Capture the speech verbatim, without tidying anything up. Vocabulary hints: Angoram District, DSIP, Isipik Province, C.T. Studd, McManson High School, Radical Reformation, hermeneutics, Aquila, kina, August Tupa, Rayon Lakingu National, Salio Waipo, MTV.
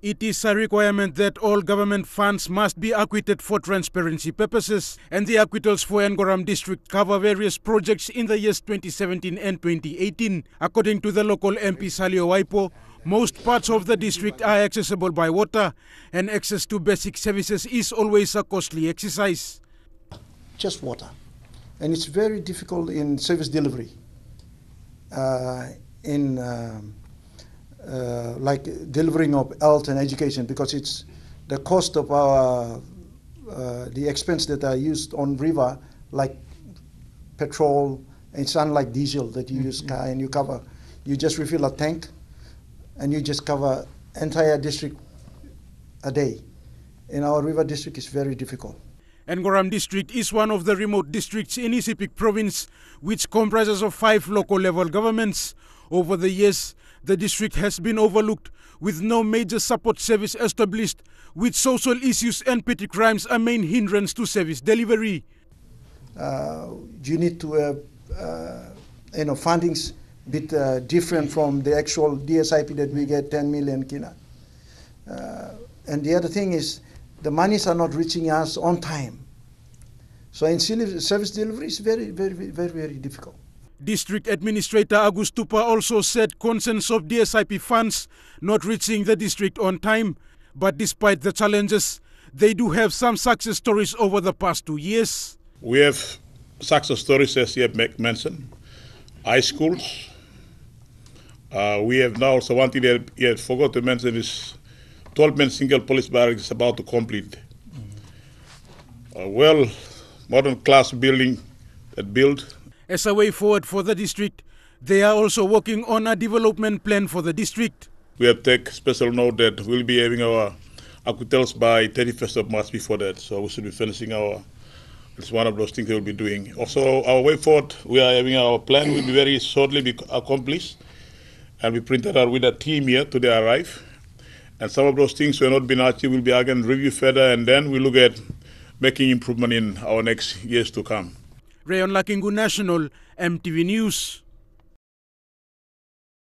It is a requirement that all government funds must be acquitted for transparency purposes, and the acquittals for Angoram District cover various projects in the years twenty seventeen and twenty eighteen. According to the local M P Salio Waipo, most parts of the district are accessible by water, and access to basic services is always a costly exercise. Just water. And it's very difficult in service delivery, uh, in uh, uh, like delivering of health and education, because it's the cost of our, uh, the expense that are used on river, like petrol, it's unlike diesel that you mm-hmm. use car and you cover, you just refill a tank and you just cover entire district a day. In our river district is very difficult. Angoram District is one of the remote districts in Isipik Province, which comprises of five local-level governments. Over the years, the district has been overlooked, with no major support service established, with social issues and petty crimes a main hindrance to service delivery. Uh, you need to have uh, you know, fundings a bit uh, different from the actual D S I P that we get, ten million kina. Uh, and the other thing is, the monies are not reaching us on time. So in service delivery is very, very, very, very difficult. District Administrator August Tupa also said concerns of D S I P funds not reaching the district on time. But despite the challenges, they do have some success stories over the past two years. We have success stories as here at McManson High School. Uh, we have now, so one thing that I forgot to mention is twelve-man single police barracks is about to complete. Mm-hmm. A well, modern class building that built. As a way forward for the district, they are also working on a development plan for the district. We have taken special note that we'll be having our acquittals by thirty-first of March before that, so we should be finishing our, it's one of those things we'll be doing. Also, our way forward, we are having our plan will be very shortly be accomplished, and we printed out with a team here today arrive. And some of those things were not been achieved will be again reviewed further, and then we look at making improvement in our next years to come. Rayon Lakingu National, M T V News.